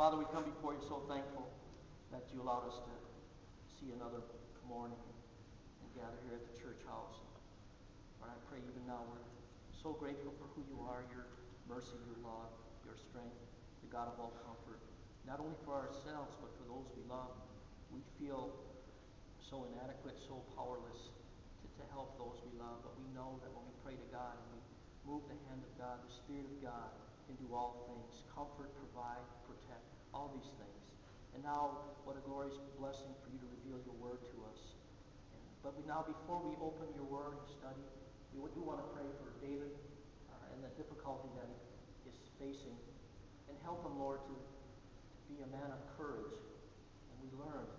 Father, we come before you so thankful that you allowed us to see another morning and gather here at the church house. Lord, I pray even now we're so grateful for who you are, your mercy, your love, your strength, the God of all comfort, not only for ourselves, but for those we love. We feel so inadequate, so powerless to help those we love, but we know that when we pray to God and we move the hand of God, the Spirit of God can do all things, comfort, provide, protect, all these things. And now, what a glorious blessing for you to reveal your word to us. But we now, before we open your word and study, we do want to pray for David and the difficulty that he is facing. And help him, Lord, to be a man of courage. And we learned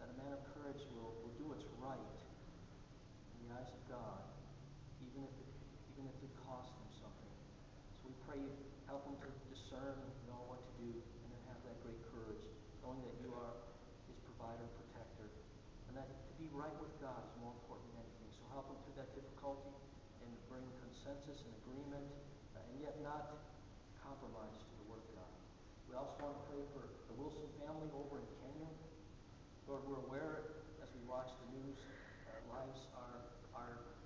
that a man of courage will do what's right in the eyes of God, even if it costs him something. So we pray you help him to discern and know what to do, and then have that great courage, knowing that you are his provider and protector, and that to be right with God is more important than anything. So help him through that difficulty and bring consensus and agreement, and yet not compromise to the Word of God. We also want to pray for the Wilson family over in Kenya. Lord, we're aware as we watch the news, lives are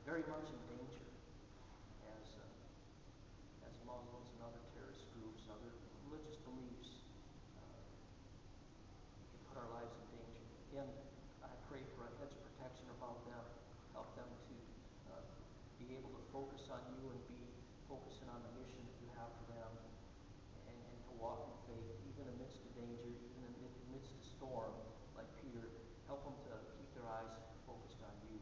very much in danger as Muslims and other terrorist groups, other religious beliefs, our lives in danger. Again, I pray for a hedge of protection about them. Help them to be able to focus on you and be focusing on the mission that you have for them, and to walk in faith even amidst the danger, even amidst the storm, like Peter. Help them to keep their eyes focused on you,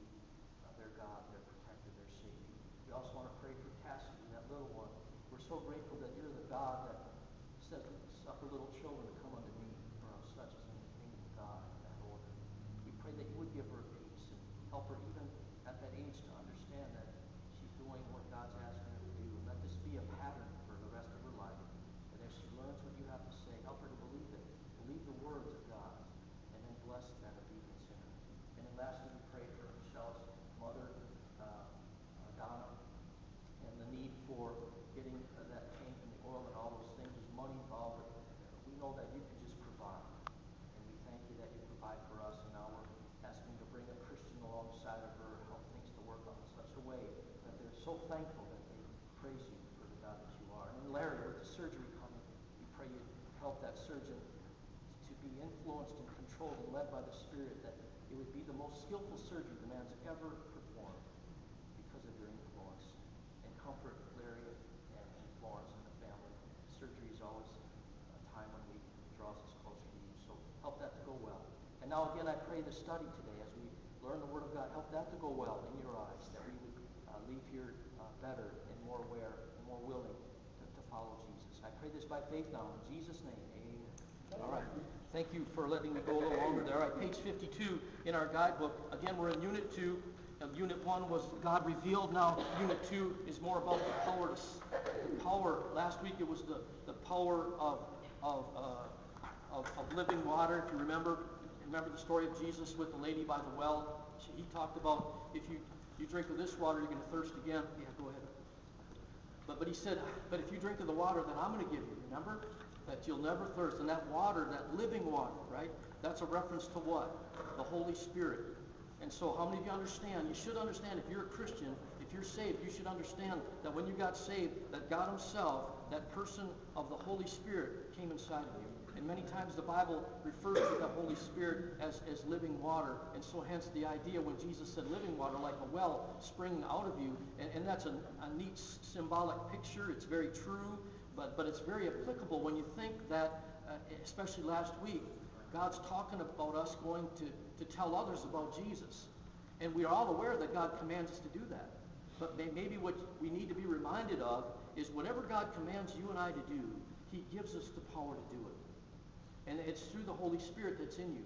their God, their protector, their Savior. We also want to pray for Cassidy, that little one. We're so grateful that you're the God that says, suffer little children to come unto me, for I'm such as God in that order. We pray that you would give her peace and help her even at that age to understand that she's doing what God's asking her to do. And let this be a pattern for the rest of her life. And as she learns what you have to say, help her to believe it. Believe the words of God. And then bless that obedience in her. And then lastly, we pray for Michelle's mother, Donna, and the need for getting that paint and the oil and all those things. There's money involved. But we know that you can just provide. Thank you that you provide for us, and now we're asking to bring a Christian alongside of her, help things to work on in such a way that they're so thankful that they praise you for the God that you are. And then Larry, with the surgery coming, we pray you help that surgeon to be influenced and controlled and led by the Spirit, that it would be the most skillful surgery the man's ever performed because of your influence. And comfort Larry and Florence and the family. Surgery is always a time when it draws us closer to you. So help that to go well. And now again, I pray the study today, as we learn the Word of God, help that to go well in your eyes, that we would leave here better and more aware and more willing to follow Jesus. I pray this by faith now, in Jesus' name, amen. All right. Thank you for letting me go a little longer there. All right, page 52 in our guidebook. Again, we're in Unit 2. Unit 1 was God revealed. Now, Unit 2 is more about the power. Last week it was the power of living water. If you remember the story of Jesus with the lady by the well. He talked about if you drink of this water, you're going to thirst again. Yeah, go ahead. But he said, but if you drink of the water that I'm going to give you, remember, that you'll never thirst. And that water, that living water, right? That's a reference to what? The Holy Spirit. And so how many of you understand? You should understand, if you're a Christian, if you're saved, you should understand that when you got saved, that God himself, that person of the Holy Spirit came inside of you. And many times the Bible refers to the Holy Spirit as living water. And so hence the idea when Jesus said living water, like a well springing out of you. And that's a neat symbolic picture. It's very true, but it's very applicable when you think that, especially last week, God's talking about us going to tell others about Jesus. And we are all aware that God commands us to do that. But maybe what we need to be reminded of is whatever God commands you and I to do, he gives us the power to do it. And it's through the Holy Spirit that's in you.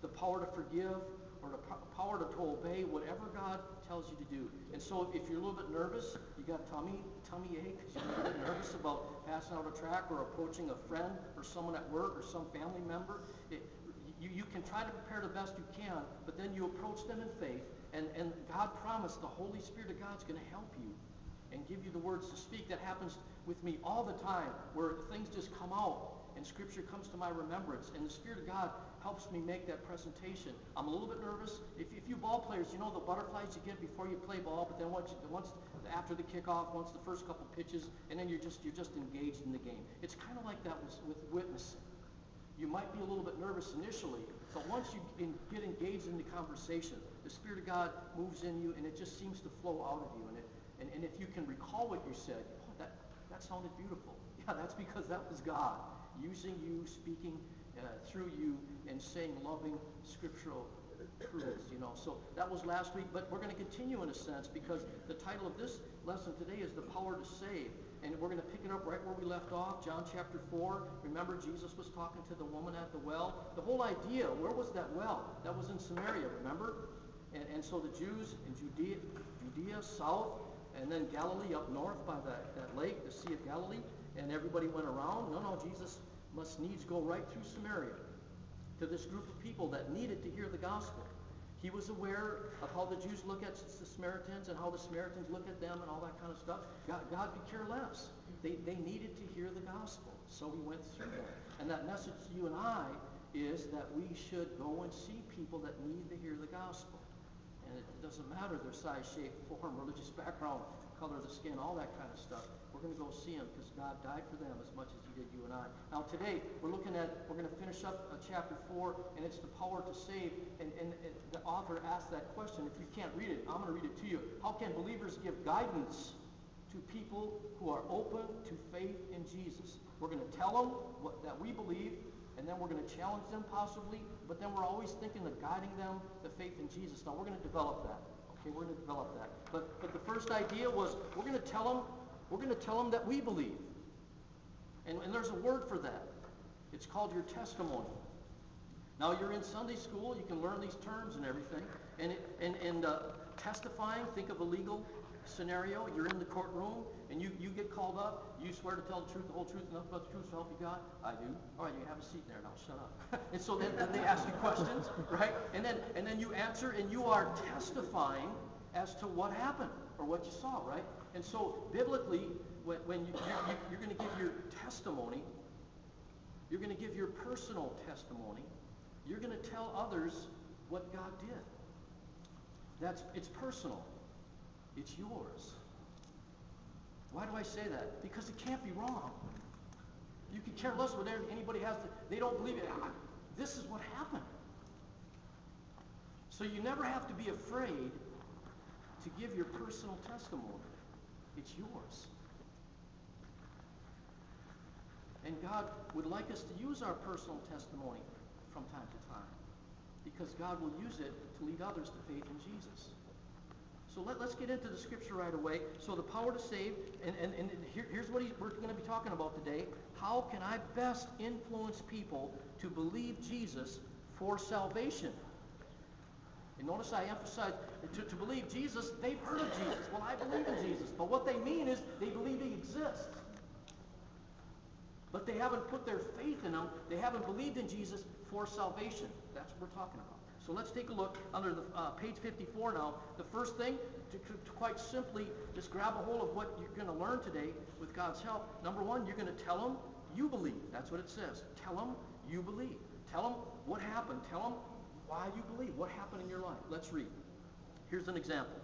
The power to forgive, or the power to obey whatever God tells you to do. And so if you're a little bit nervous, you got tummy ache, you're a little bit nervous about passing out a tract or approaching a friend or someone at work or some family member, you can try to prepare the best you can, but then you approach them in faith, and God promised the Holy Spirit of God's going to help you and give you the words to speak. That happens with me all the time, where things just come out. and Scripture comes to my remembrance, and the Spirit of God helps me make that presentation. I'm a little bit nervous. If you ball players, you know the butterflies you get before you play ball, but then once after the kickoff, once the first couple pitches, and then you're just engaged in the game. It's kind of like that with witnessing. You might be a little bit nervous initially, but once you get engaged in the conversation, the Spirit of God moves in you, and it just seems to flow out of you. And if you can recall what you said, oh, that sounded beautiful. Yeah, that's because that was God using you, speaking through you, and saying loving scriptural truths. So that was last week, but we're going to continue in a sense, because the title of this lesson today is The Power to Save. And we're going to pick it up right where we left off, John chapter 4. Remember, Jesus was talking to the woman at the well. The whole idea, where was that well? That was in Samaria, remember? And so the Jews in Judea south, and then Galilee up north by that lake, the Sea of Galilee, and everybody went around. No, Jesus must needs go right through Samaria to this group of people that needed to hear the gospel. He was aware of how the Jews look at the Samaritans and how the Samaritans look at them and all that kind of stuff. God could care less. They needed to hear the gospel, so he went through that. And that message to you and I is that we should go and see people that need to hear the gospel. And it doesn't matter their size, shape, form, religious background, color of the skin, all that kind of stuff. We're going to go see them because God died for them as much as he did you and I. Now today, we're going to finish up chapter 4, and it's the power to save. And the author asked that question. If you can't read it, I'm going to read it to you. How can believers give guidance to people who are open to faith in Jesus? We're going to tell them that we believe, and then we're going to challenge them possibly, but then we're always thinking of guiding them to faith in Jesus. Now, we're going to develop that. Okay, we're going to develop that. But the first idea was we're going to tell them that we believe. And there's a word for that. It's called your testimony. Now, you're in Sunday school. You can learn these terms and everything. And testifying, think of a legal scenario. You're in the courtroom, and you get called up. You swear to tell the truth, the whole truth, and nothing but the truth, so help you God. I do. All right, you have a seat there now. Shut up. And so then they ask you questions, right? And then you answer, and you are testifying as to what happened or what you saw, right? And so biblically, when you're going to give your testimony, you're going to give your personal testimony. You're going to tell others what God did. It's personal. It's yours. Why do I say that? Because it can't be wrong. You can care less what anybody has to. They don't believe it. This is what happened. So you never have to be afraid to give your personal testimony. It's yours. And God would like us to use our personal testimony from time to time, because God will use it to lead others to faith in Jesus. So let's get into the scripture right away. So the power to save, and here's what we're going to be talking about today. How can I best influence people to believe Jesus for salvation? And notice I emphasize to believe Jesus. They've heard of Jesus. Well, I believe in Jesus. But what they mean is they believe he exists. But they haven't put their faith in him. They haven't believed in Jesus for salvation. That's what we're talking about. So let's take a look under the page 54 now. The first thing, to quite simply just grab a hold of what you're going to learn today with God's help. Number one, you're going to tell them you believe. That's what it says. Tell them you believe. Tell them what happened. Tell them why you believe. What happened in your life. Let's read. Here's an example.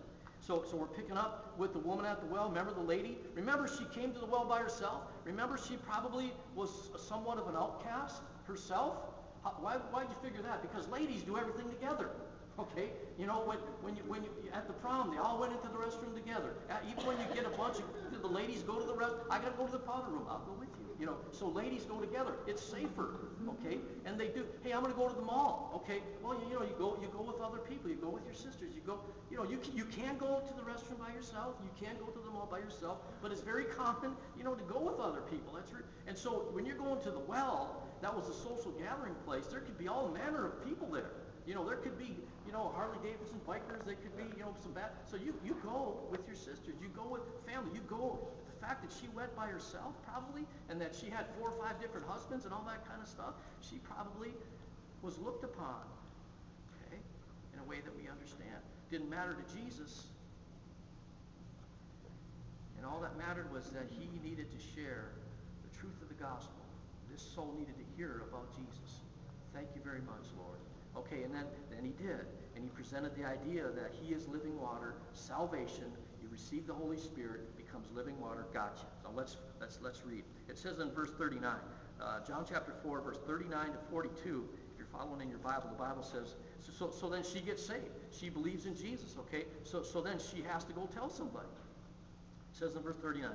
So we're picking up with the woman at the well. Remember the lady? Remember she came to the well by herself? Remember she probably was somewhat of an outcast herself? Why'd you figure that? Because ladies do everything together. Okay? When you at the prom, they all went into the restroom together. Even when you get a bunch of the ladies go to the restroom, I got to go to the powder room. I'll go with you. So ladies go together. It's safer. Okay? And they do. Hey, I'm going to go to the mall. Okay? Well, you go with other people. You go with your sisters. You go, you can go to the restroom by yourself. You can go to the mall by yourself. But it's very common, to go with other people. And so when you're going to the well, that was a social gathering place. There could be all manner of people there. There could be, Harley-Davidson bikers. There could be, some bad. So you go with your sisters. You go with family. You go. The fact that she went by herself probably, and that she had 4 or 5 different husbands and all that kind of stuff, she probably was looked upon, okay, in a way that we understand. Didn't matter to Jesus. And all that mattered was that he needed to share the truth of the gospel. this soul needed to hear about Jesus. Thank you very much, Lord. Okay, and then he did. And he presented the idea that he is living water, salvation. You receive the Holy Spirit, it becomes living water. Gotcha. Now let's read. It says in verse 39, John chapter 4, verse 39 to 42, if you're following in your Bible, the Bible says, so then she gets saved. She believes in Jesus, okay? So then she has to go tell somebody. It says in verse 39,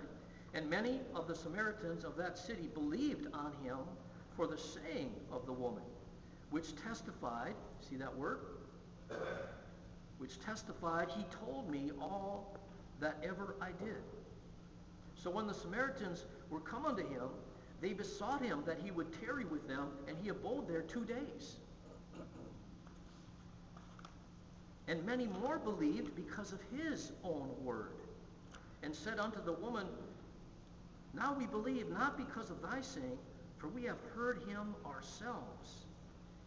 and many of the Samaritans of that city believed on him for the saying of the woman, which testified, see that word? Which testified, he told me all that ever I did. So when the Samaritans were come unto him, they besought him that he would tarry with them, and he abode there 2 days. And many more believed because of his own word, and said unto the woman, now we believe, not because of thy saying, for we have heard him ourselves,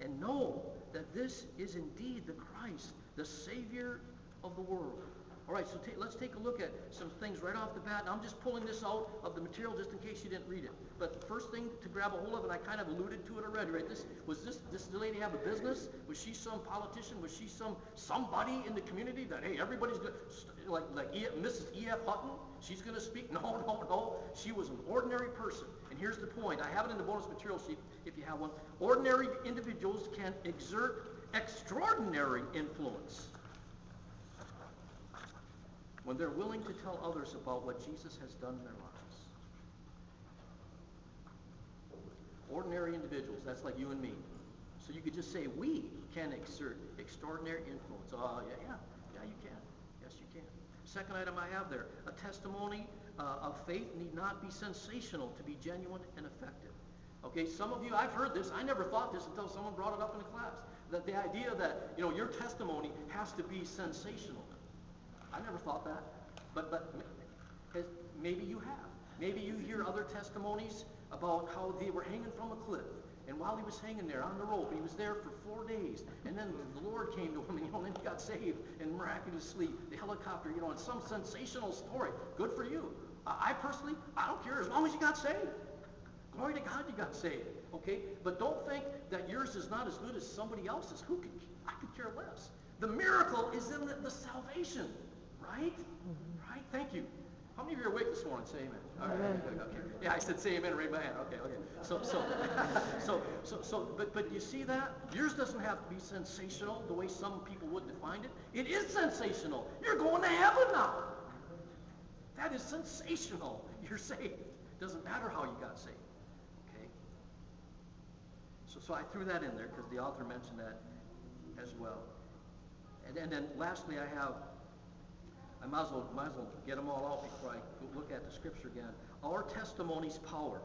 and know that this is indeed the Christ, the Savior of the world. All right, so let's take a look at some things right off the bat. And I'm just pulling this out of the material just in case you didn't read it. But the first thing to grab a hold of, and I kind of alluded to it already, right? Does this lady have a business? Was she some politician? Was she somebody in the community that, hey, everybody's going to, like Mrs. E.F. Hutton? She's going to speak? No. She was an ordinary person. And here's the point. I have it in the bonus material sheet if you have one. Ordinary individuals can exert extraordinary influence when they're willing to tell others about what Jesus has done in their lives. Ordinary individuals, that's like you and me. So you could just say, we can exert extraordinary influence. Oh, yeah, you can. Yes, you can. Second item I have there, a testimony of faith need not be sensational to be genuine and effective. Okay, some of you, I've heard this, I never thought this until someone brought it up in the class, that the idea that, you know, your testimony has to be sensational. I never thought that, but maybe you have. Maybe you hear other testimonies about how they were hanging from a cliff, and while he was hanging there on the rope, he was there for 4 days, and then the Lord came to him, and, you know, then he got saved, and miraculously, the helicopter, you know, and some sensational story. Good for you. I personally, I don't care, as long as you got saved. Glory to God, you got saved, okay? But don't think that yours is not as good as somebody else's. I could care less. The miracle is in the salvation. Right? Right? Thank you. How many of you are awake this morning? Say amen. All right. Okay. Yeah, I said say amen or amen. Okay. So, but you see that? Yours doesn't have to be sensational the way some people would define it. It is sensational. You're going to heaven now. That is sensational. You're saved. Doesn't matter how you got saved. Okay? So I threw that in there because the author mentioned that as well. And then lastly, I might as well get them all out before I look at the scripture again. Our testimony's power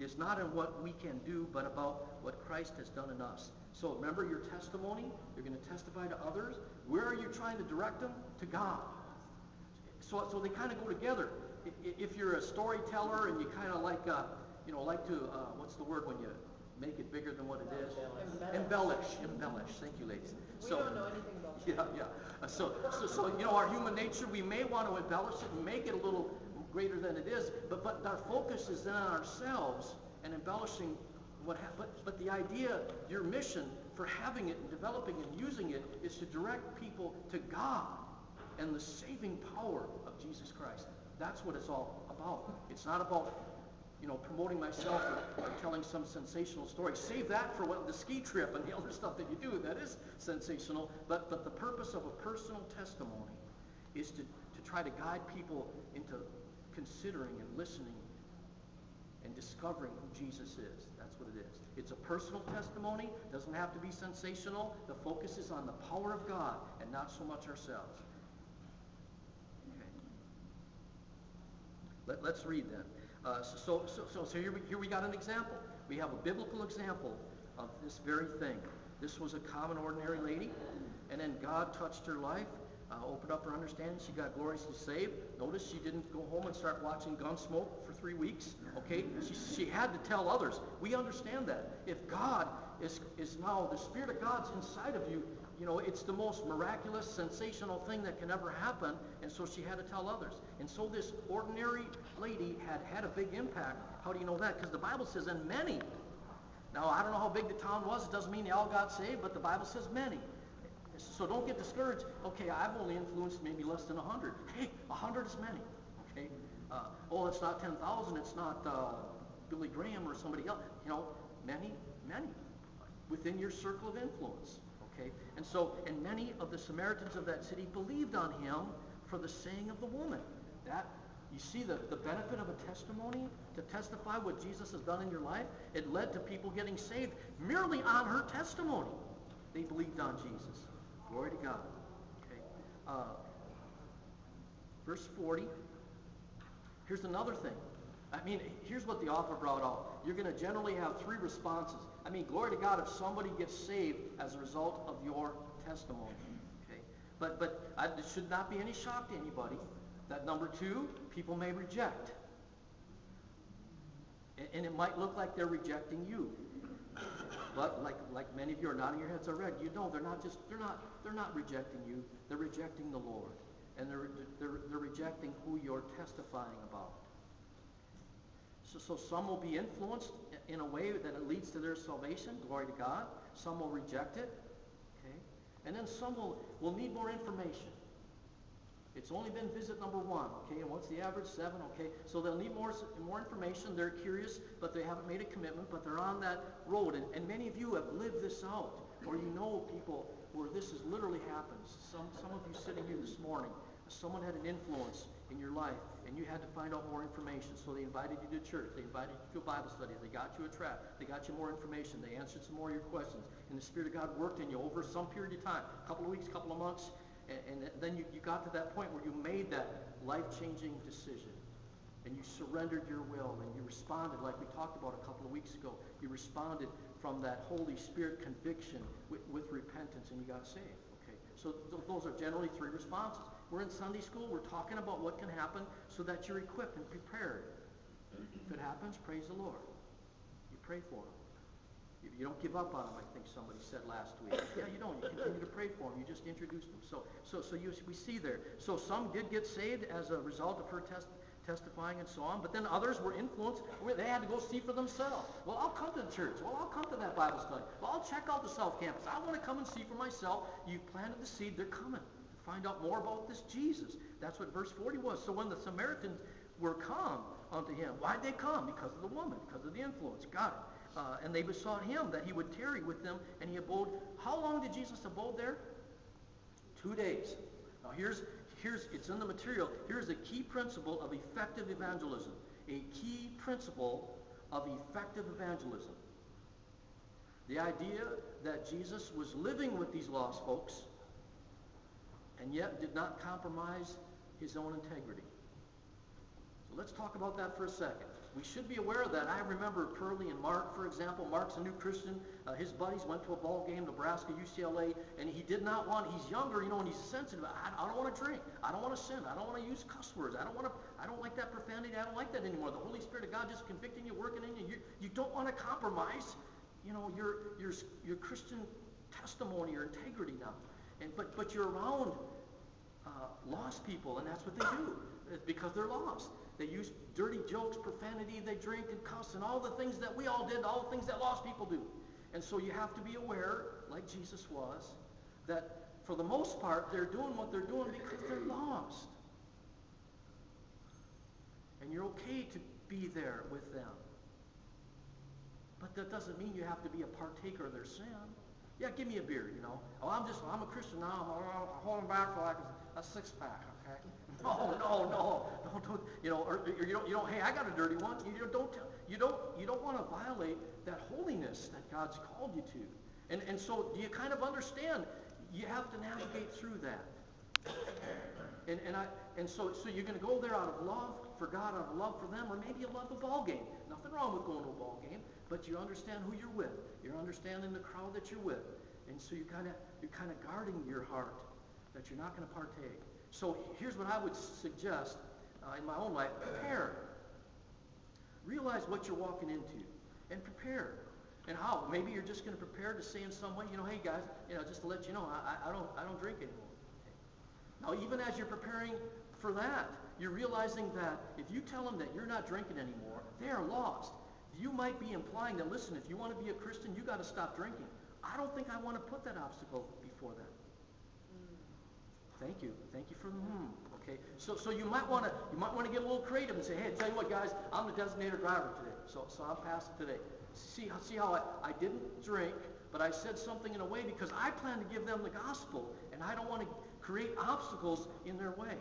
is not in what we can do, but about what Christ has done in us. So remember your testimony. You're going to testify to others. Where are you trying to direct them? To God. So they kind of go together. If you're a storyteller and you kind of like to what's the word when you make it bigger than what it is? Embellish. Thank you, ladies. We don't know anything about that. Yeah. So you know, our human nature, we may want to embellish it and make it a little greater than it is, but our focus is then on ourselves and embellishing what happened. But the idea, your mission for having it and developing and using it is to direct people to God and the saving power of Jesus Christ. That's what it's all about. It's not about, you know, promoting myself or telling some sensational story. Save that for the ski trip and the other stuff that you do. That is sensational. But the purpose of a personal testimony is to try to guide people into considering and listening and discovering who Jesus is. That's what it is. It's a personal testimony. It doesn't have to be sensational. The focus is on the power of God and not so much ourselves. Okay. Let's read then. So here we got an example. We have a biblical example of this very thing. This was a common, ordinary lady, and then God touched her life, opened up her understanding. She got gloriously saved. Notice she didn't go home and start watching Gunsmoke for 3 weeks. Okay, she had to tell others. We understand that. If God is now, the Spirit of God's inside of you, you know, it's the most miraculous, sensational thing that can ever happen, and so she had to tell others. And so this ordinary lady had a big impact. How do you know that? Because the Bible says, and many. Now, I don't know how big the town was. It doesn't mean they all got saved, but the Bible says many. So don't get discouraged. Okay, I've only influenced maybe less than 100. Hey, 100 is many. Okay. Oh, it's not 10,000. It's not Billy Graham or somebody else. You know, many, many within your circle of influence. Okay. And so, and many of the Samaritans of that city believed on him for the saying of the woman. That, you see the benefit of a testimony, to testify what Jesus has done in your life. It led to people getting saved merely on her testimony. They believed on Jesus. Glory to God. Okay. Verse 40. Here's another thing. I mean, here's what the author brought out. You're going to generally have three responses. I mean, glory to God if somebody gets saved as a result of your testimony. Okay. But it should not be any shock to anybody that number two, people may reject. And it might look like they're rejecting you. But like many of you are nodding your heads already, you know they're not rejecting you. They're rejecting the Lord, and they're rejecting who you're testifying about. So some will be influenced in a way that it leads to their salvation. Glory to God. Some will reject it, okay, and then some will need more information. It's only been visit number one, okay, and what's the average? 7, okay. So they'll need more information. They're curious, but they haven't made a commitment, but they're on that road. And many of you have lived this out, or you know people where this has literally happened. Some of you sitting here this morning, someone had an influence in your life, and you had to find out more information. So they invited you to church. They invited you to a Bible study. They got you a tract. They got you more information. They answered some more of your questions. And the Spirit of God worked in you over some period of time, a couple of weeks, a couple of months. And then you got to that point where you made that life-changing decision, and you surrendered your will, and you responded, like we talked about a couple of weeks ago. You responded from that Holy Spirit conviction with repentance, and you got saved. Okay, so those are generally three responses. We're in Sunday school. We're talking about what can happen so that you're equipped and prepared. If it happens, praise the Lord. You pray for them. You don't give up on them, I think somebody said last week. Yeah, you don't. You continue to pray for them. You just introduce them. So we see there. So some did get saved as a result of her testifying and so on, but then others were influenced where they had to go see for themselves. Well, I'll come to the church. Well, I'll come to that Bible study. Well, I'll check out the South Campus. I want to come and see for myself. You've planted the seed. They're coming to find out more about this Jesus. That's what verse 40 was. So when the Samaritans were come unto him, why'd they come? Because of the woman, because of the influence. Got it. And they besought him that he would tarry with them, and he abode. How long did Jesus abode there? 2 days. Now here's it's in the material. Here's a key principle of effective evangelism. A key principle of effective evangelism. The idea that Jesus was living with these lost folks, and yet did not compromise his own integrity. So let's talk about that for a second. We should be aware of that. I remember Purley and Mark, for example. Mark's a new Christian. His buddies went to a ball game, Nebraska, UCLA, and he did not want, he's younger, you know, and he's sensitive. I don't want to drink. I don't want to sin. I don't want to use cuss words. I don't like that profanity. I don't like that anymore. The Holy Spirit of God just convicting you, working in you. You don't want to compromise, you know, your Christian testimony or integrity now. But you're around lost people, and that's what they do. It's because they're lost. They use dirty jokes, profanity, they drink and cuss, and all the things that we all did, all the things that lost people do. And so you have to be aware, like Jesus was, that for the most part, they're doing what they're doing because they're lost. And you're okay to be there with them. But that doesn't mean you have to be a partaker of their sin. Yeah, give me a beer, you know. Oh, I'm a Christian now. I'm holding back for like a six-pack, okay? No, don't, you know, or you don't, hey, I got a dirty one. You don't want to violate that holiness that God's called you to. And so you kind of understand you have to navigate through that. And so you're going to go there out of love for God, out of love for them, or maybe you love the ball game. Nothing wrong with going to a ball game, but you understand who you're with. You're understanding the crowd that you're with. And so you're kind of guarding your heart that you're not going to partake. So here's what I would suggest in my own life. Prepare. Realize what you're walking into and prepare. And how? Maybe you're just going to prepare to say in some way, hey guys, just to let you know, I don't drink anymore. Now, even as you're preparing for that, you're realizing that if you tell them that you're not drinking anymore, they are lost. You might be implying that, listen, if you want to be a Christian, you got to stop drinking. I don't think I want to put that obstacle before them. Thank you. Thank you for the Okay. So you might want to get a little creative and say, hey, tell you what, guys, I'm the designated driver today. So I'll pass it today. See how I didn't drink, but I said something in a way because I plan to give them the gospel, and I don't want to create obstacles in their way.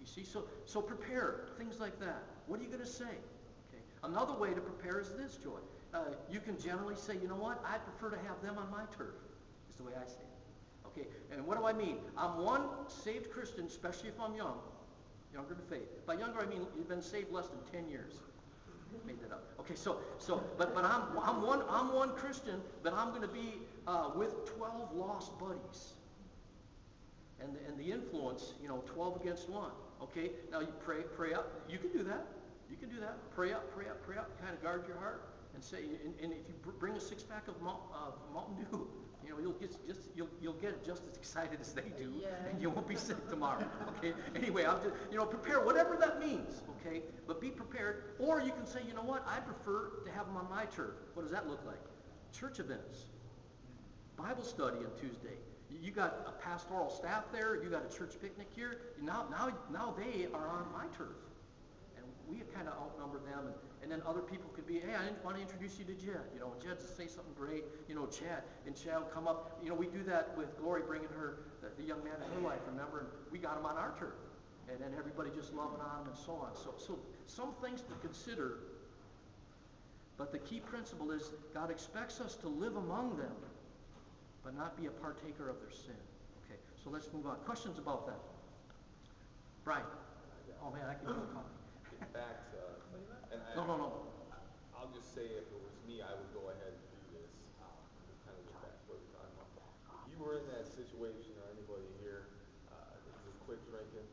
You see? So prepare. Things like that. What are you going to say? Okay. Another way to prepare is this, Joy. You can generally say, you know what? I prefer to have them on my turf, is the way I say it. Okay, and what do I mean? I'm one saved Christian, especially if I'm younger in faith. By younger, I mean you've been saved less than 10 years. Made that up. Okay, but I'm one Christian, but I'm going to be with 12 lost buddies. And the influence, 12 against 1. Okay, now you pray up. You can do that. You can do that. Pray up. Kind of guard your heart and say. And if you bring a six-pack of Mountain Dew. You'll get just as excited as they do, yeah. And you won't be sick tomorrow. Okay. Anyway, I'll just prepare whatever that means. Okay. But be prepared. Or you can say, you know what? I prefer to have them on my turf. What does that look like? Church events, Bible study on Tuesday. You got a pastoral staff there. You got a church picnic here. Now they are on my turf, and we kind of outnumber them. And then other people could be, hey, I didn't want to introduce you to Jed. Jed to say something great. Chad. And Chad will come up. We do that with Glory, bringing her, the young man in her life, remember? And we got him on our turf. And then everybody just loving on him and so on. So some things to consider. But the key principle is God expects us to live among them, but not be a partaker of their sin. Okay, so let's move on. Questions about that? Brian. Oh, man, I can do a copy. In fact, No. I'll just say if it was me, I would go ahead and do this. Kind of get back to what we're talking about. If you were in that situation, or anybody here, just quit drinking,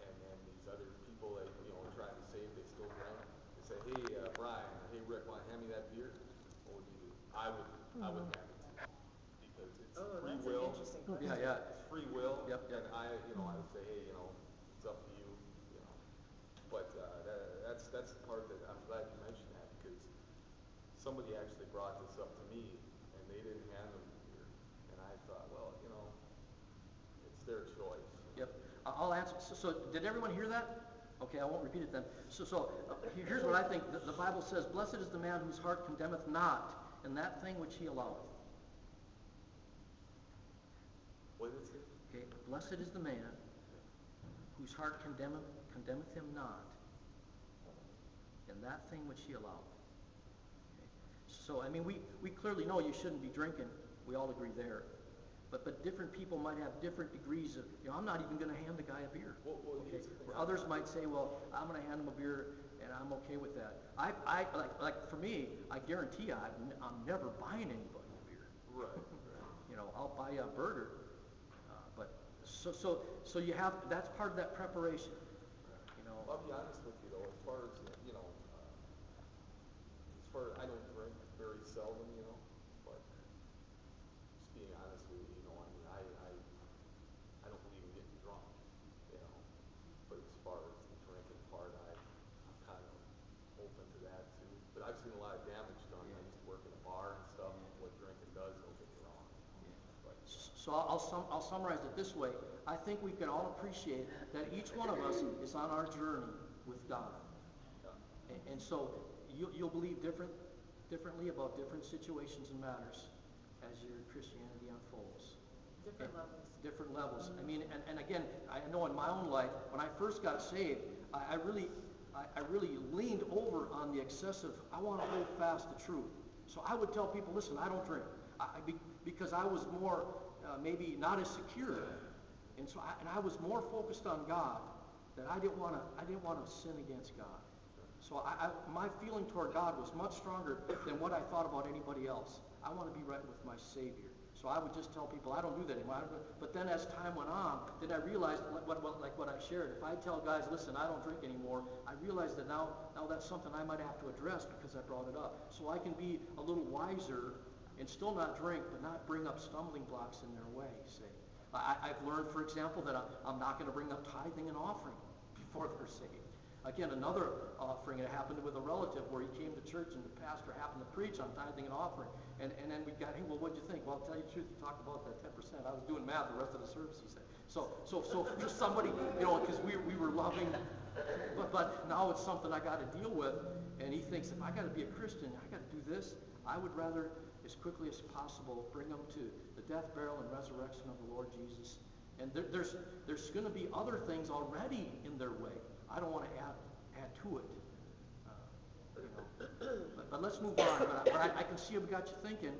and then these other people that are trying to save, they still drink. They say, hey, Brian, or, hey, Rick, want to hand me that beer? What would you do? I would have it. Because it's free will. Yeah. It's free will. Yep. And I would say, hey, it's up to you. But that's the part that I'm glad you mentioned that, because somebody actually brought this up to me and they didn't have them here, and I thought, well, it's their choice. Yep. I'll answer. So did everyone hear that? Okay, I won't repeat it then. So here's what I think. The Bible says, "Blessed is the man whose heart condemneth not, and that thing which he alloweth." What is it? Okay. Blessed is the man whose heart condemneth him not, and that thing which he allowed. Okay. So, we clearly know you shouldn't be drinking. We all agree there. But different people might have different degrees of, I'm not even going to hand the guy a beer. Okay. Where others might say, well, I'm going to hand him a beer, and I'm okay with that. I for me, I guarantee you, I'm never buying anybody a beer. Right. I'll buy you a burger. So you have, that's part of that preparation. I'll be honest with you though, as far as I don't drink very seldom, but just being honest with you, I don't believe in getting drunk, but as far as the drinking part, I'm kind of open to that too. But I've seen a lot of damage done. Yeah. I used to work in a bar and stuff, and what drinking does, don't get me wrong. Yeah. But, so I'll summarize it this way. I think we can all appreciate that each one of us is on our journey with God. And so you'll believe differently about different situations and matters as your Christianity unfolds. Different levels. And again, I know in my own life, when I first got saved, I really leaned over on the excessive, I want to hold fast to truth. So I would tell people, listen, I don't drink. Because I was more, maybe not as secure. And so, I was more focused on God, that I didn't want to sin against God. So my feeling toward God was much stronger than what I thought about anybody else. I want to be right with my Savior. So I would just tell people, I don't do that anymore. But then as time went on, then I realized, like what I shared, if I tell guys, listen, I don't drink anymore, I realize that now that's something I might have to address because I brought it up. So I can be a little wiser and still not drink, but not bring up stumbling blocks in their way, see. I've learned, for example, that I'm not going to bring up tithing and offering before they're saved. Again, another offering, it happened with a relative where he came to church and the pastor happened to preach on tithing and offering. And then we got, hey, well, what'd you think? Well, I'll tell you the truth, you talked about that 10%. I was doing math the rest of the service, he said. So just somebody, you know, because we were loving, but now it's something I got to deal with. And he thinks, if I got to be a Christian, I got to do this. I would rather, as quickly as possible, bring them to the death, burial, and resurrection of the Lord Jesus. And there's going to be other things already in their way. I don't want to add to it. You know. But let's move on. But I can see I've got you thinking,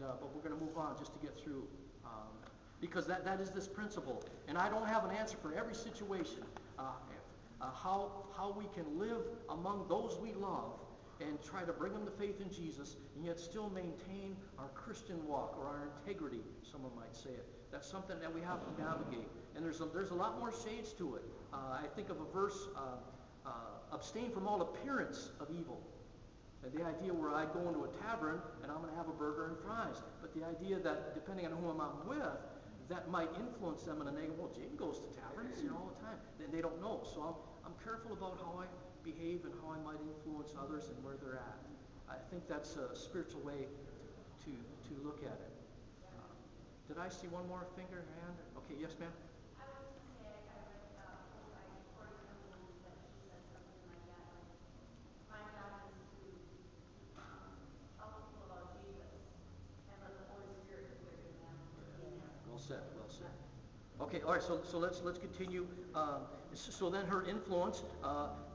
but we're going to move on just to get through. Because that is this principle. And I don't have an answer for every situation. How we can live among those we love and try to bring them to faith in Jesus and yet still maintain our Christian walk or our integrity, someone might say it. That's something that we have to navigate. And there's a lot more shades to it. I think of a verse, abstain from all appearance of evil. And the idea where I go into a tavern and I'm going to have a burger and fries. But the idea that depending on whom I'm with, that might influence them in a negative, well, Jane goes to taverns here all the time. They don't know. So I'm careful about how I behave and how I might influence others and where they're at. I think that's a spiritual way to look at it. Did I see one more finger, hand? Okay, yes, ma'am. Well said. Okay, all right, so let's continue. So then her influence,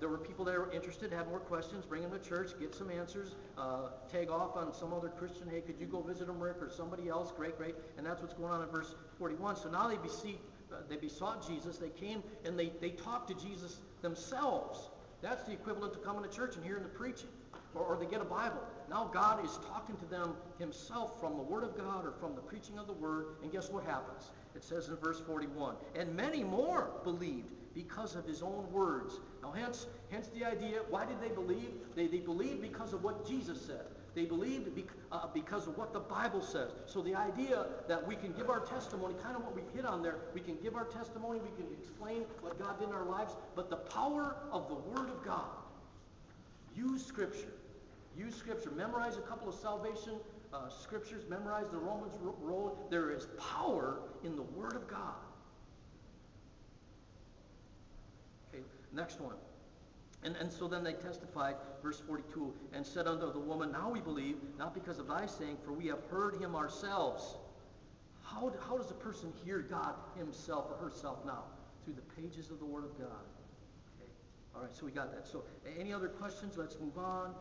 there were people that were interested, had more questions, bring them to church, get some answers, tag off on some other Christian, hey, could you go visit them, Rick, or somebody else? Great. And that's what's going on in verse 41. So now they besought Jesus. They came and they talked to Jesus themselves. That's the equivalent to coming to church and hearing the preaching. Or they get a Bible. Now God is talking to them himself from the Word of God or from the preaching of the Word. And guess what happens? It says in verse 41, and many more believed because of his own words. Now hence the idea, why did they believe? They believed because of what Jesus said. They believed because of what the Bible says. So the idea that we can give our testimony, kind of what we hit on there, we can give our testimony, we can explain what God did in our lives, but the power of the Word of God. Use Scripture. Memorize a couple of salvation scriptures. Memorize the Romans road. There is power in the Word of God. Okay, next one. And so then they testified, verse 42, and said unto the woman, now we believe, not because of thy saying, for we have heard him ourselves. How does a person hear God himself or herself now? Through the pages of the Word of God. Okay. All right, so we got that. So any other questions? Let's move on.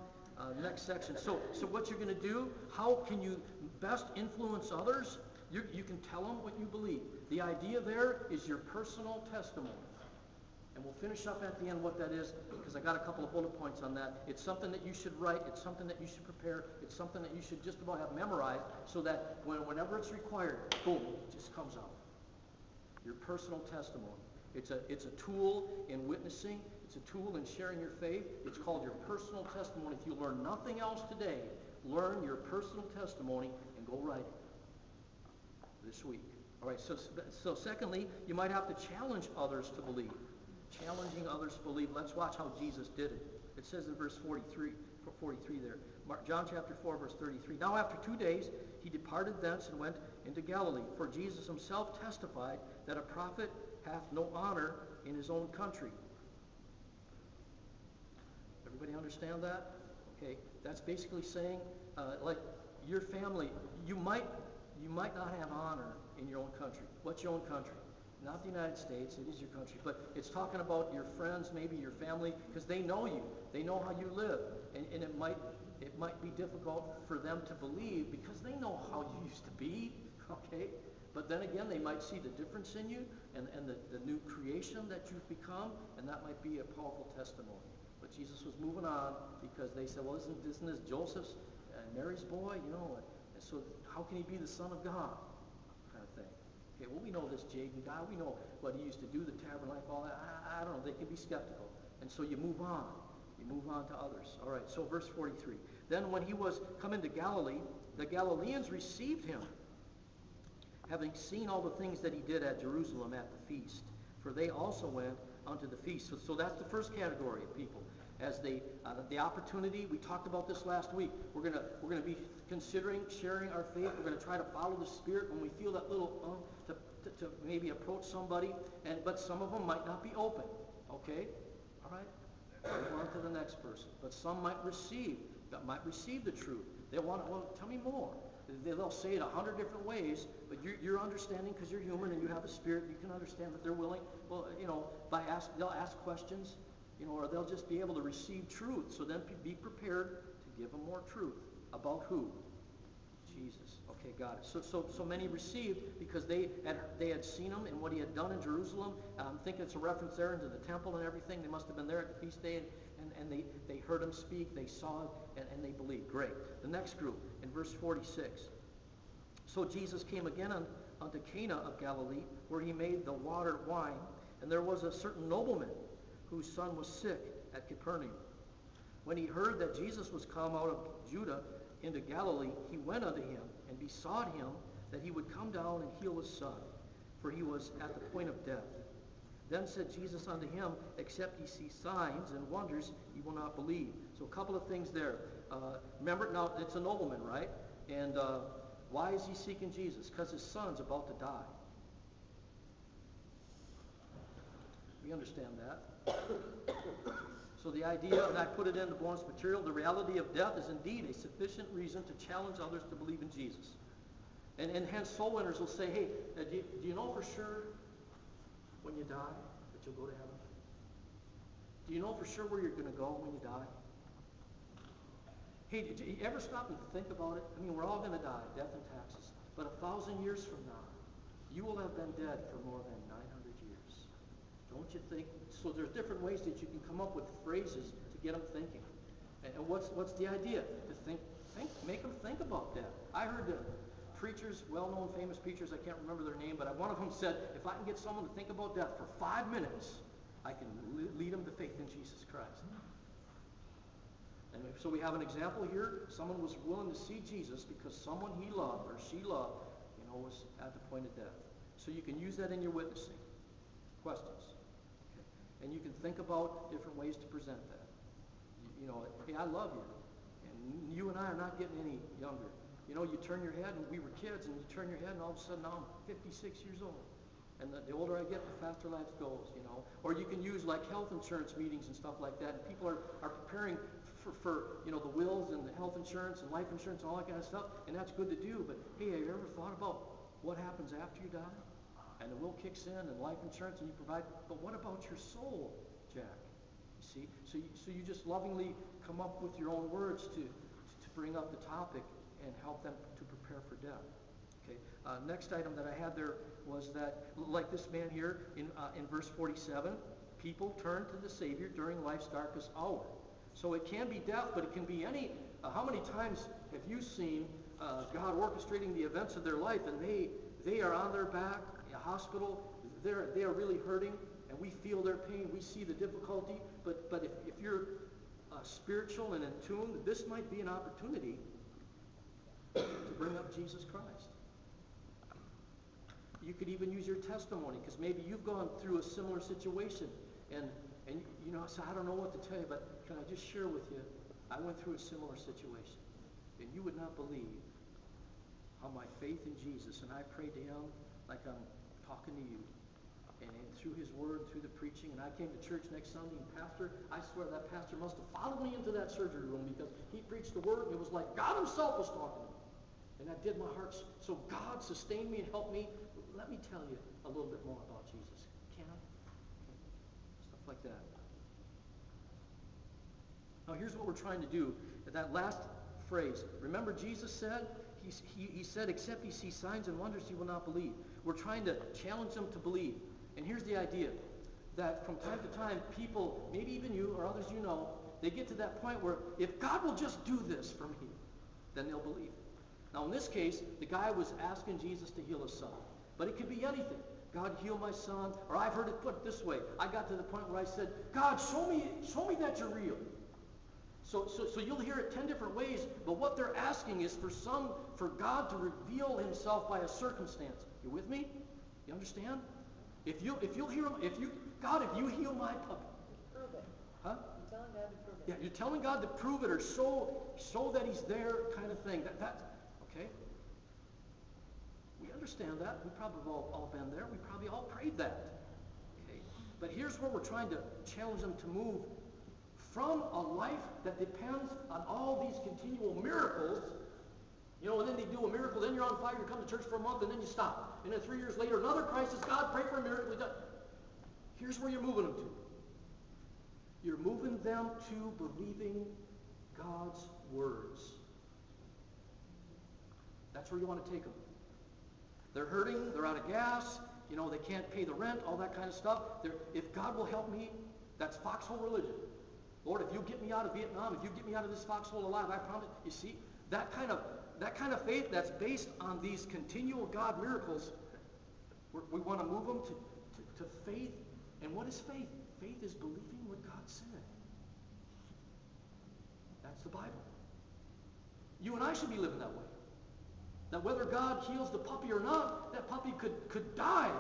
Next section. So what you're going to do, how can you best influence others? You can tell them what you believe. The idea there is your personal testimony. And we'll finish up at the end what that is, because I got a couple of bullet points on that. It's something that you should write. It's something that you should prepare. It's something that you should just about have memorized so that whenever it's required, boom, it just comes out. Your personal testimony. It's a tool in witnessing. It's a tool in sharing your faith. It's called your personal testimony. If you learn nothing else today, learn your personal testimony and go write it this week. All right, so secondly, you might have to challenge others to believe. Challenging others to believe. Let's watch how Jesus did it. It says in verse 43 there. John chapter 4, verse 33. Now after 2 days, he departed thence and went into Galilee. For Jesus himself testified that a prophet hath no honor in his own country. Everybody understand that? Okay, that's basically saying, like your family, you might not have honor in your own country. What's your own country? Not the United States, it is your country, but it's talking about your friends, maybe your family, because they know you. They know how you live, and it might be difficult for them to believe because they know how you used to be, okay? But then again, they might see the difference in you and the new creation that you've become, and that might be a powerful testimony. But Jesus was moving on because they said, well, isn't this Joseph's and Mary's boy? You know, And so how can he be the Son of God? Kind of thing. Okay, well, we know this Jaden guy. We know what he used to do, the tabernacle, all that. I don't know. They can be skeptical. And so you move on. You move on to others. All right, so verse 43. Then when he was come into Galilee, the Galileans received him, having seen all the things that he did at Jerusalem at the feast. For they also went unto the feast. So that's the first category of people. As the opportunity, we talked about this last week. We're gonna be considering sharing our faith. We're gonna try to follow the Spirit when we feel that little to maybe approach somebody. But some of them might not be open. Okay, all right. Move on to the next person. But some might receive the truth. They want to, well, tell me more. They'll say it 100 different ways, but you're understanding because you're human and you have a spirit. You can understand that they're willing. Well, you know, they'll ask questions, you know, or they'll just be able to receive truth. So then be prepared to give them more truth about who? Jesus. Okay, got it. So many received because they had seen him and what he had done in Jerusalem. I'm thinking it's a reference there into the temple and everything. They must have been there at the feast day and they heard him speak, they saw him, and they believed. Great. The next group, in verse 46. So Jesus came again unto Cana of Galilee, where he made the water wine, and there was a certain nobleman whose son was sick at Capernaum. When he heard that Jesus was come out of Judah into Galilee, he went unto him, and besought him that he would come down and heal his son, for he was at the point of death. Then said Jesus unto him, except ye see signs and wonders, ye will not believe. So a couple of things there. Remember, now it's a nobleman, right? And why is he seeking Jesus? Because his son's about to die. We understand that. So the idea, and I put it in the bonus material, the reality of death is indeed a sufficient reason to challenge others to believe in Jesus. And hence soul winners will say, hey, do you know for sure when you die that you'll go to heaven? Do you know for sure where you're going to go when you die? Hey, did you ever stop and think about it? I mean, we're all going to die, death and taxes. But 1,000 years from now, you will have been dead for more than 900 years. Don't you think? So there's different ways that you can come up with phrases to get them thinking. And what's the idea? To think, make them think about that. I heard the preachers, well-known famous preachers, I can't remember their name, but one of them said, if I can get someone to think about death for 5 minutes, I can lead them to faith in Jesus Christ. And so we have an example here. Someone was willing to see Jesus because someone he loved or she loved, you know, was at the point of death. So you can use that in your witnessing. Questions? And you can think about different ways to present that. You know, hey, I love you. And you and I are not getting any younger. You know, you turn your head, and we were kids, and you turn your head, and all of a sudden now I'm 56 years old. And the older I get, the faster life goes, you know. Or you can use like health insurance meetings and stuff like that. And people are preparing for you know, the wills and the health insurance and life insurance and all that kind of stuff. And that's good to do. But hey, have you ever thought about what happens after you die? And the will kicks in and life insurance and you provide. But what about your soul, Jack? You see? So you just lovingly come up with your own words to bring up the topic and help them to prepare for death. Okay. Next item that I had there was that, like this man here in verse 47, people turn to the Savior during life's darkest hour. So it can be death, but it can be any. How many times have you seen God orchestrating the events of their life, and they are on their back in a hospital, they are really hurting, and we feel their pain, we see the difficulty, but if you're spiritual and in tune, this might be an opportunity to bring up Jesus Christ. You could even use your testimony, because maybe you've gone through a similar situation, and you know, so I don't know what to tell you, but can I just share with you, I went through a similar situation, and you would not believe how my faith in Jesus, and I prayed to him like I'm talking to you, and through his word, through the preaching, and I came to church next Sunday, and pastor, I swear that pastor must have followed me into that surgery room, because he preached the word, and it was like God himself was talking to me, and that did my heart, so God sustained me and helped me. Let me tell you a little bit more about Jesus. Can I? Stuff like that. Now here's what we're trying to do. That last phrase. Remember Jesus said, he said, except ye see signs and wonders, ye will not believe. We're trying to challenge them to believe. And here's the idea. That from time to time, people, maybe even you or others you know, they get to that point where if God will just do this for me, then they'll believe. Now in this case, the guy was asking Jesus to heal his son. But it could be anything. God, heal my son. Or I've heard it put this way. I got to the point where I said, God, show me that you're real. So you'll hear it 10 different ways, but what they're asking is for God to reveal himself by a circumstance. You with me? You understand? If you heal my puppy. Prove it. Huh? You're telling God to prove it. Yeah, you're telling God to prove it, or show that he's there, kind of thing. Okay. We understand that. We probably have all been there. We probably all prayed that. Okay. But here's where we're trying to challenge them to move from a life that depends on all these continual miracles, and then they do a miracle, then you're on fire, you come to church for a month, and then you stop. And then 3 years later, another crisis, God, pray for a miracle. Here's where you're moving them to. You're moving them to believing God's words. That's where you want to take them. They're hurting, they're out of gas, they can't pay the rent, all that kind of stuff. If God will help me, that's foxhole religion. Lord, if you get me out of Vietnam, if you get me out of this foxhole alive, I promise. You see, that kind of faith that's based on these continual God miracles, we want to move them to faith. And what is faith? Faith is believing what God said. That's the Bible. You and I should be living that way. That whether God heals the puppy or not, that puppy could die.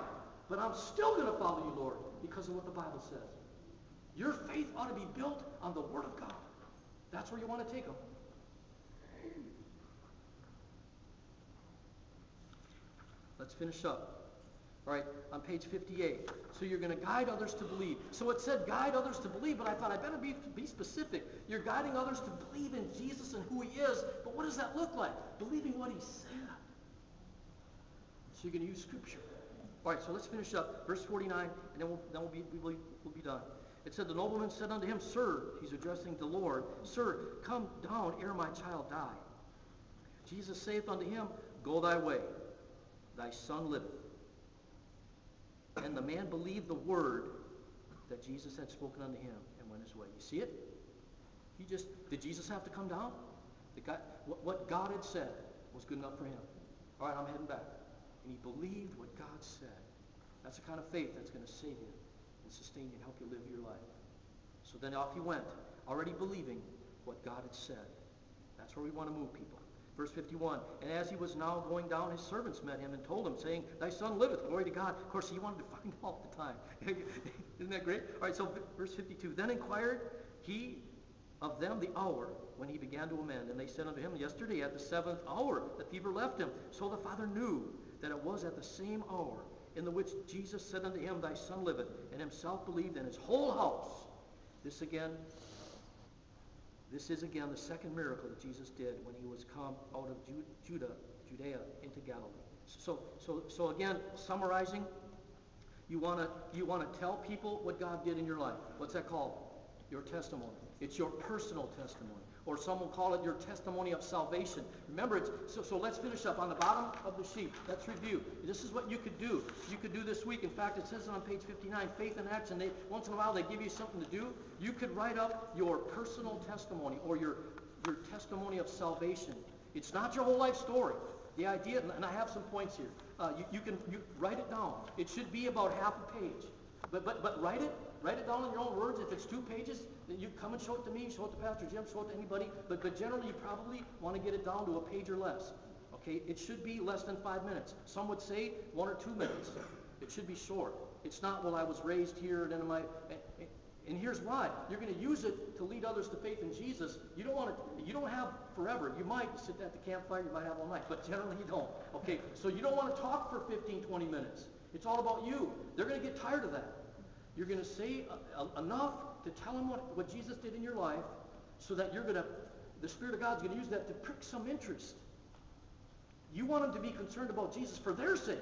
But I'm still going to follow you, Lord, because of what the Bible says. Your faith ought to be built on the Word of God. That's where you want to take them. Let's finish up. All right, on page 58. So you're going to guide others to believe. So it said guide others to believe, but I thought I better be specific. You're guiding others to believe in Jesus and who he is, but what does that look like? Believing what he said. So you're going to use Scripture. All right, so let's finish up. Verse 49, and then we'll be done. It said, the nobleman said unto him, Sir, he's addressing the Lord, Sir, come down ere my child die. Jesus saith unto him, Go thy way, thy son liveth. And the man believed the word that Jesus had spoken unto him and went his way. You see it? Did Jesus have to come down? What God had said was good enough for him. All right, I'm heading back. And he believed what God said. That's the kind of faith that's going to save you and sustain you and help you live your life. So then off he went, already believing what God had said. That's where we want to move people. Verse 51, and as he was now going down, his servants met him and told him, saying, Thy son liveth, glory to God. Of course, he wanted to find out all the time. Isn't that great? All right, so verse 52, then inquired he of them the hour when he began to amend. And they said unto him, Yesterday at the 7th hour the fever left him. So the father knew that it was at the same hour in the which Jesus said unto him, Thy son liveth, and himself believed, and his whole house. This is again the second miracle that Jesus did when he was come out of Judea into Galilee. So again, summarizing, you want to tell people what God did in your life. What's that called? Your testimony. It's your personal testimony. Or some will call it your testimony of salvation. Remember, so let's finish up on the bottom of the sheet. Let's review. This is what you could do. You could do this week. In fact, it says it on page 59, faith in action. Once in a while, they give you something to do. You could write up your personal testimony or your testimony of salvation. It's not your whole life story. The idea, and I have some points here. You can write it down. It should be about half a page. But write it. Write it down in your own words. If it's 2 pages, then you come and show it to me, show it to Pastor Jim, show it to anybody. But generally, you probably want to get it down to a page or less. Okay? It should be less than 5 minutes. Some would say 1 or 2 minutes. It should be short. It's not, well, I was raised here, and then and here's why. You're going to use it to lead others to faith in Jesus. You don't have forever. You might sit at the campfire. You might have all night. But generally, you don't. Okay? So you don't want to talk for 15, 20 minutes. It's all about you. They're going to get tired of that. You're going to say enough to tell them what Jesus did in your life so that the Spirit of God's going to use that to prick some interest. You want them to be concerned about Jesus for their sake.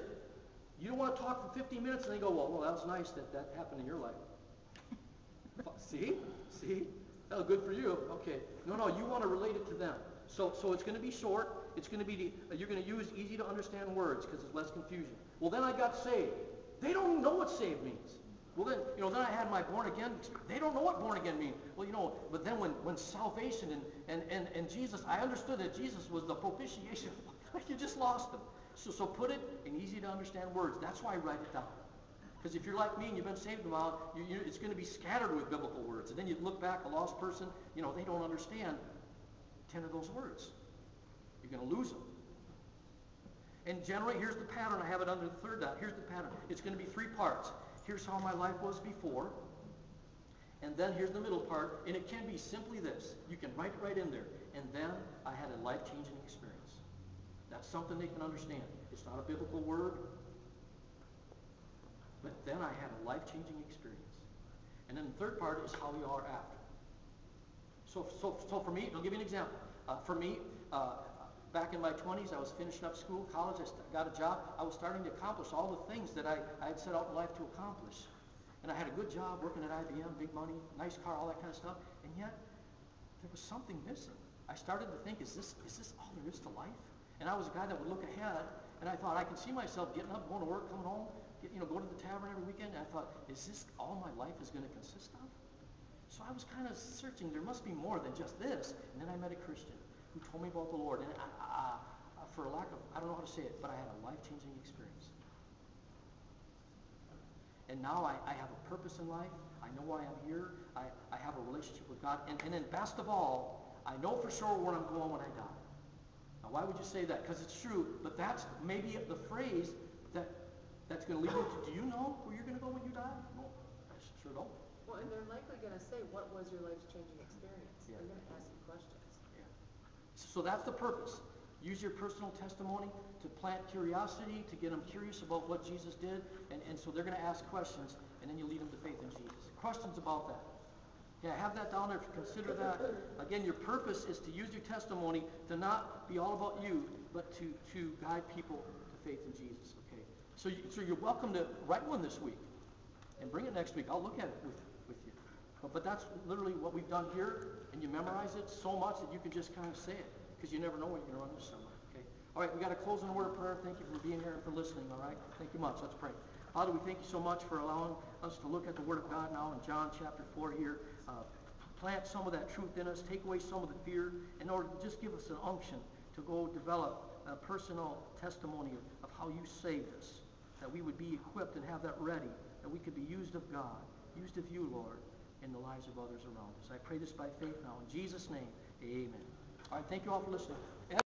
You don't want to talk for 15 minutes and they go, well, that was nice that happened in your life. See? See? That was good for you. Okay. No, you want to relate it to them. So it's going to be short. It's going to be, you're going to use easy to understand words because there's less confusion. Well, then I got saved. They don't know what saved means. Well, then, then I had my born again experience. They don't know what born again means. Well, but then when salvation and Jesus, I understood that Jesus was the propitiation. You just lost them. So put it in easy to understand words. That's why I write it down. Because if you're like me and you've been saved a while, it's going to be scattered with biblical words. And then you look back, a lost person, they don't understand 10 of those words. You're going to lose them. And generally, here's the pattern. I have it under the third dot. Here's the pattern. It's going to be three parts. Here's how my life was before. And then here's the middle part. And it can be simply this. You can write it right in there. And then I had a life-changing experience. That's something they can understand. It's not a biblical word. But then I had a life-changing experience. And then the third part is how you are after. So for me, I'll give you an example. For me, back in my 20s, I was finishing up school, college, I got a job. I was starting to accomplish all the things that I had set out in life to accomplish. And I had a good job working at IBM, big money, nice car, all that kind of stuff. And yet, there was something missing. I started to think, is this all there is to life? And I was a guy that would look ahead, and I thought, I can see myself getting up, going to work, coming home, going to the tavern every weekend. And I thought, is this all my life is going to consist of? So I was kind of searching. There must be more than just this. And then I met a Christian who told me about the Lord. And for a lack of, I don't know how to say it, but I had a life-changing experience. And now I have a purpose in life. I know why I'm here. I have a relationship with God. And then best of all, I know for sure where I'm going when I die. Now, why would you say that? Because it's true, but that's maybe the phrase that's going to lead you to, do you know where you're going to go when you die? No, I sure don't. Well, and they're likely going to say, what was your life-changing experience? Yeah. They're going to ask you questions. Yeah. So that's the purpose. Use your personal testimony to plant curiosity, to get them curious about what Jesus did, and so they're going to ask questions, and then you lead them to faith in Jesus. Questions about that? Yeah, have that down there if you consider that. Again, your purpose is to use your testimony to not be all about you, but to guide people to faith in Jesus. Okay. So you're welcome to write one this week and bring it next week. I'll look at it with you. But that's literally what we've done here, and you memorize it so much that you can just kind of say it, because you never know when you're going to run into someone. Okay. All right, we've got to close in a word of prayer. Thank you for being here and for listening, all right? Thank you much. Let's pray. Father, we thank you so much for allowing us to look at the Word of God now in John chapter 4 here. Plant some of that truth in us, take away some of the fear, in order to just give us an unction to go develop a personal testimony of how you saved us, that we would be equipped and have that ready, that we could be used of God, used of you, Lord, in the lives of others around us. I pray this by faith now. In Jesus' name, amen. All right, thank you all for listening.